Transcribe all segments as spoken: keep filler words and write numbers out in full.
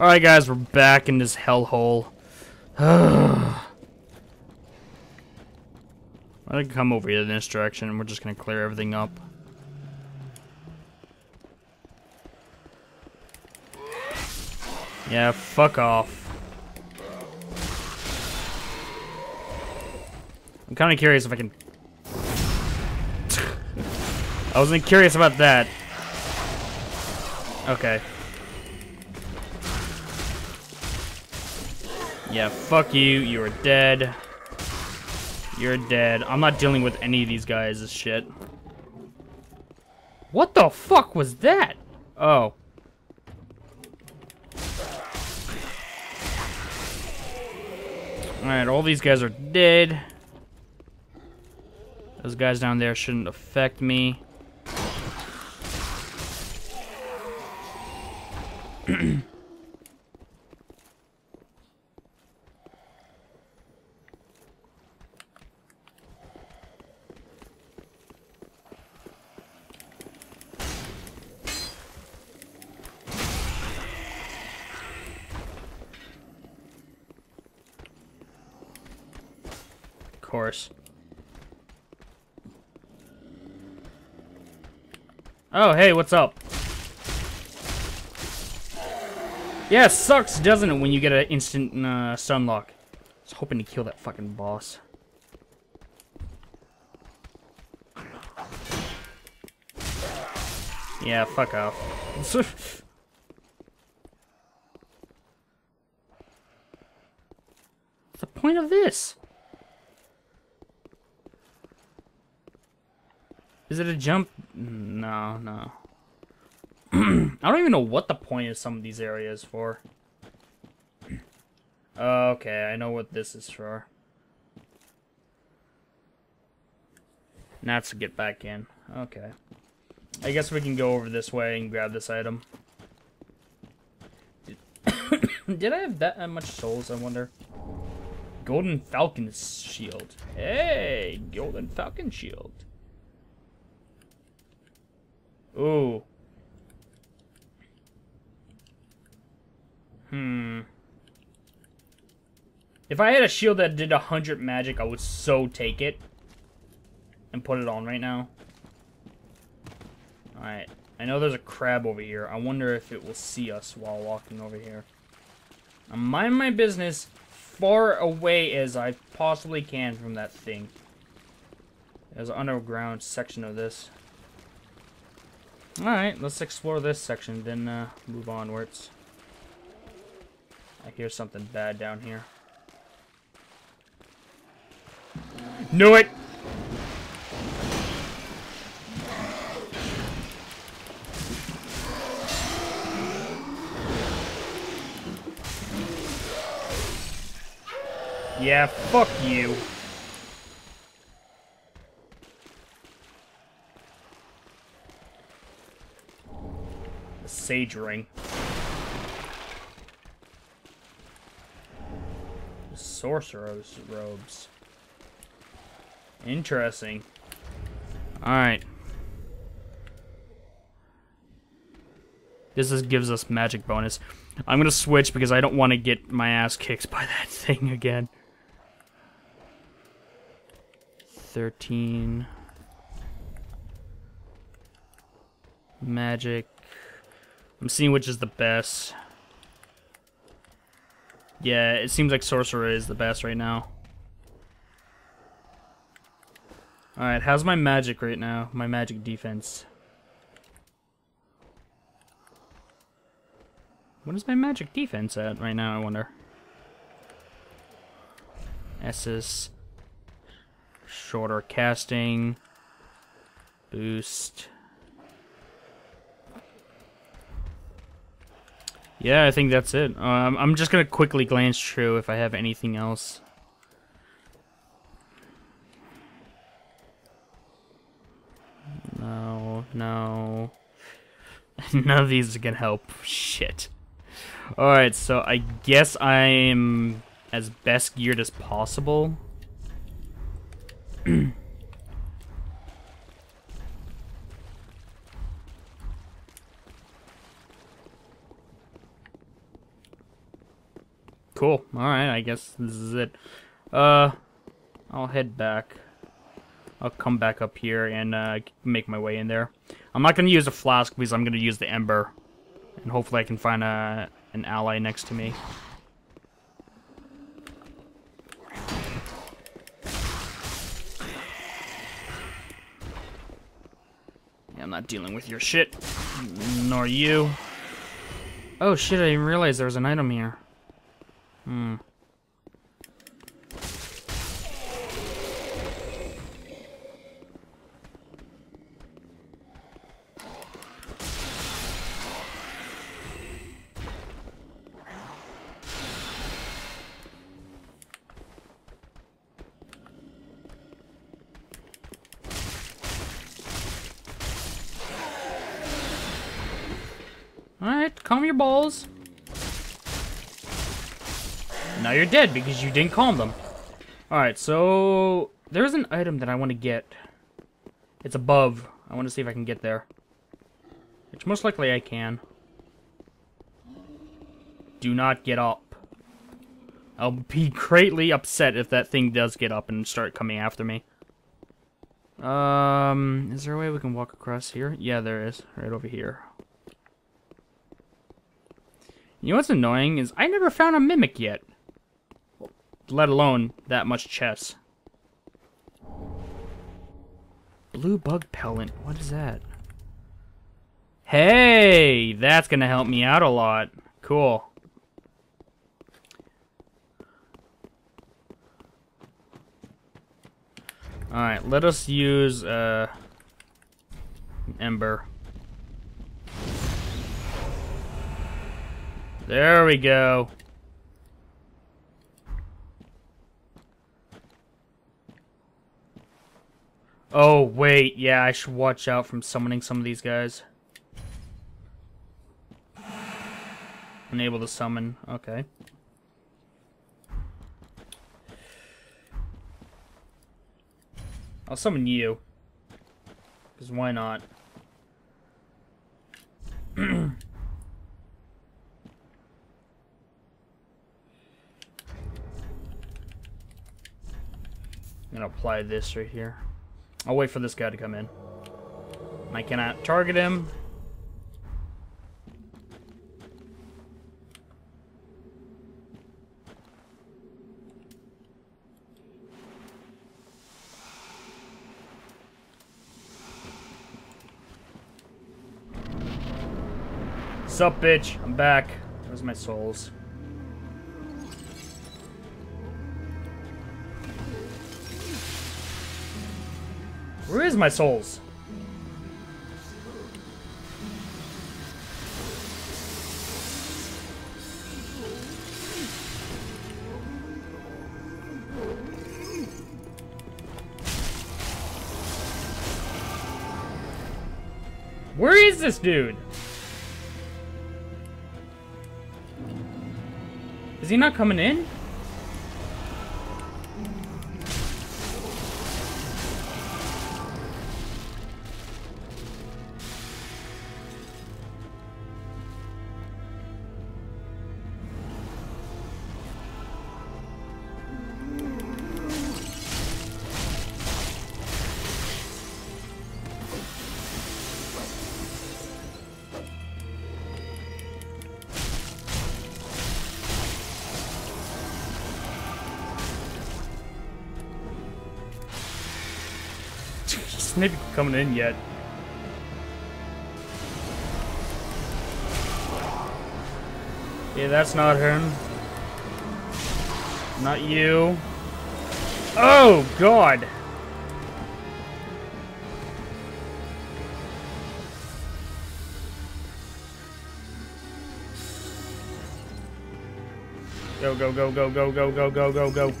Alright guys, we're back in this hellhole. I can come over here in this direction and we're just gonna clear everything up. Yeah, fuck off. I'm kinda curious if I can... I wasn't curious about that. Okay. Yeah, fuck you, you're dead. You're dead. I'm not dealing with any of these guys' as shit. What the fuck was that? Oh. Alright, all these guys are dead. Those guys down there shouldn't affect me. Of course. Oh, hey, what's up? Yeah, it sucks, doesn't it, when you get an instant uh, sunlock. I was hoping to kill that fucking boss. Yeah, fuck off. What's the point of this? Is it a jump? No, no. I don't even know what the point of some of these areas for. Okay, I know what this is for. Now it's to get back in. Okay. I guess we can go over this way and grab this item. Did, Did I have that much souls, I wonder? Golden Falcon Shield. Hey! Golden Falcon Shield. Ooh. Hmm. If I had a shield that did one hundred magic, I would so take it. And put it on right now. Alright. I know there's a crab over here. I wonder if it will see us while walking over here. I mind my business far away as I possibly can from that thing. There's an underground section of this. Alright, let's explore this section, then uh, move onwards. I hear something bad down here. Knew it! Yeah, fuck you. Sage Ring. Sorcerer's robes. Interesting. Alright. This is, gives us magic bonus. I'm gonna switch because I don't want to get my ass kicked by that thing again. thirteen. Magic. I'm seeing which is the best. Yeah, it seems like Sorcerer is the best right now. Alright, how's my magic right now? My magic defense. What is my magic defense at right now, I wonder? S's. Shorter casting. Boost. Yeah, I think that's it. Um, I'm just gonna quickly glance through if I have anything else. No, no. None of these can help. Shit. Alright, so I guess I'm as best geared as possible. Cool. Alright, I guess this is it. Uh, I'll head back. I'll come back up here and uh, make my way in there. I'm not going to use a flask because I'm going to use the ember. And hopefully I can find a, an ally next to me. Yeah, I'm not dealing with your shit. Nor you. Oh shit, I didn't realize there was an item here. Hmm. Alright, calm your balls. Now you're dead because you didn't calm them. Alright, so there's an item that I want to get. It's above. I want to see if I can get there. Which most likely I can. Do not get up. I'll be greatly upset if that thing does get up and start coming after me. Um, is there a way we can walk across here? Yeah, there is. Right over here. You know what's annoying is I never found a mimic yet. Let alone that much chess. Blue bug pellet, what is that? Hey, that's gonna help me out a lot. Cool. Alright, let us use uh, an ember. There we go. Oh, wait. Yeah, I should watch out from summoning some of these guys. Unable to summon. Okay. I'll summon you. Because why not? I'm gonna apply this right here. I'll wait for this guy to come in. I cannot target him. Sup, bitch? I'm back. Where's my souls? Where is my souls? Where is this dude? Is he not coming in? Maybe coming in yet. Yeah, that's not him. Not you. Oh God. Go go go go go go go go go go.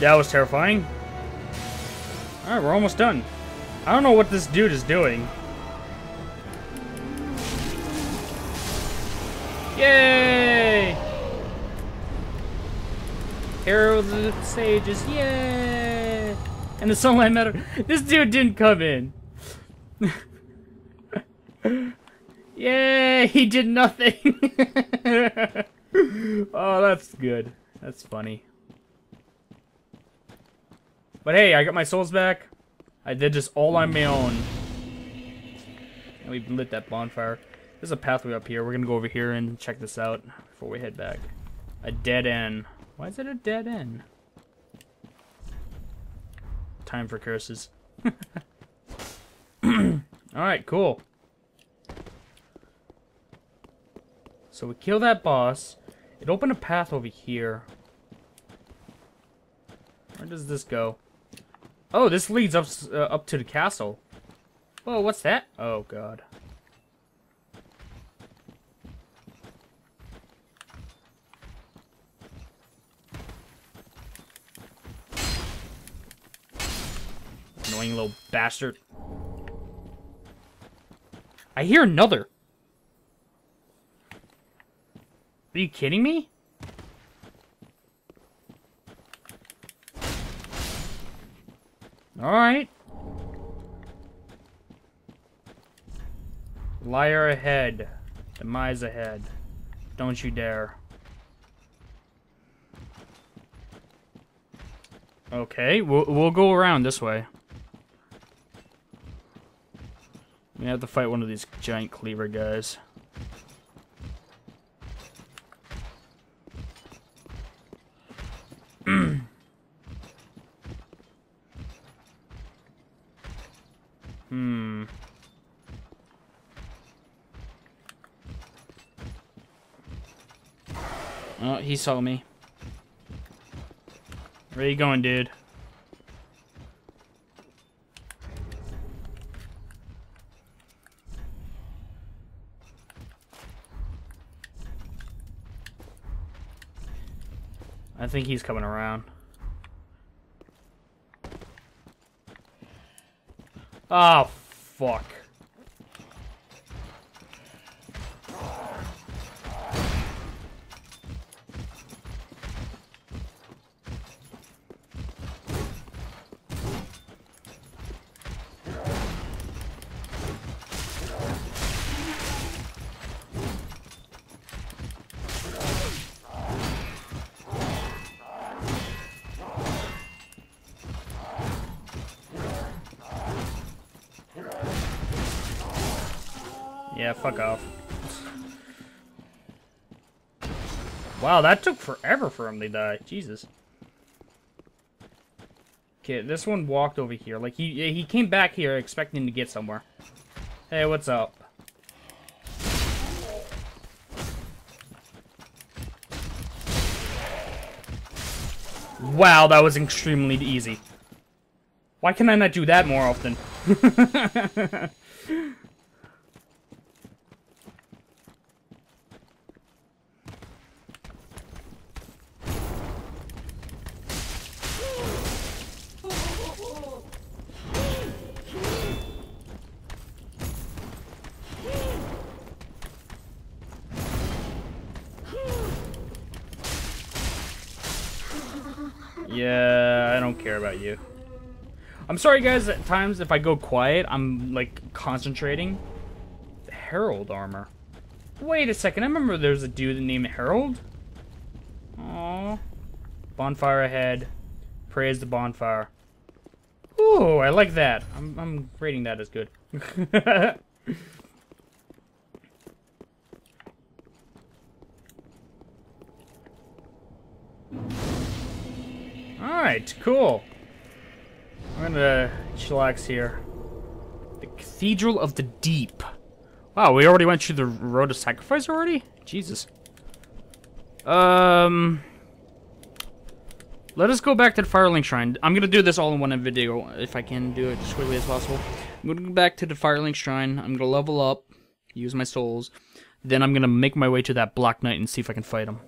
That was terrifying. Alright, we're almost done. I don't know what this dude is doing. Yay! Hero of the Sages, yeah! And the Sunlight Meadow. This dude didn't come in. Yay! He did nothing. Oh, that's good. That's funny. But hey, I got my souls back. I did this all on my own. And we lit that bonfire. There's a pathway up here. We're gonna go over here and check this out before we head back. A dead end. Why is it a dead end? Time for curses. Alright, cool. So we kill that boss. It opened a path over here. Where does this go? Oh, this leads up uh, up to the castle. Whoa, what's that? Oh, God. Annoying little bastard. I hear another. Are you kidding me? Alright. Liar ahead. Demise ahead. Don't you dare. Okay, we'll, we'll go around this way. We have to fight one of these giant cleaver guys. Hmm. Oh, he saw me. Where are you going, dude? I think he's coming around. Oh, fuck. Yeah, fuck off. Wow, that took forever for him to die. Jesus. Okay, this one walked over here. Like, he he came back here expecting to get somewhere. Hey, what's up? Wow, that was extremely easy. Why can I not do that more often? Yeah, I don't care about you. I'm sorry, guys. At times, if I go quiet, I'm like concentrating. The Herald armor. Wait a second. I remember there's a dude named Herald. Aww. Bonfire ahead. Praise the bonfire. Ooh, I like that. I'm, I'm rating that as good. Alright, cool. I'm gonna chillax here. The Cathedral of the Deep. Wow, we already went through the Road of Sacrifice already? Jesus. Um... Let us go back to the Firelink Shrine. I'm gonna do this all in one video, if I can do it as quickly as possible. I'm gonna go back to the Firelink Shrine. I'm gonna level up, use my souls. Then I'm gonna make my way to that Black Knight and see if I can fight him.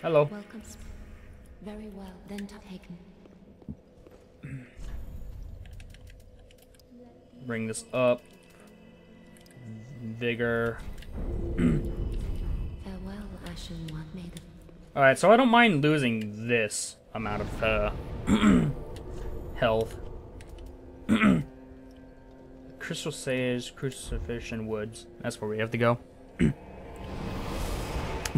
Hello. Welcome. Very well, then taken. Bring this up. Vigor. Farewell, I Alright, so I don't mind losing this amount of uh, health. Crystal Sage, Crucifixion Woods. That's where we have to go. Then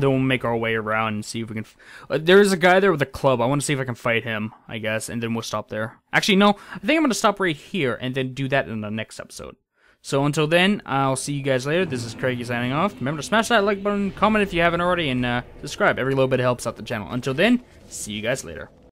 we'll make our way around and see if we can... F uh, there's a guy there with a club. I want to see if I can fight him, I guess. And then we'll stop there. Actually, no. I think I'm going to stop right here and then do that in the next episode. So until then, I'll see you guys later. This is Craigie signing off. Remember to smash that like button, comment if you haven't already, and uh, subscribe. Every little bit helps out the channel. Until then, see you guys later.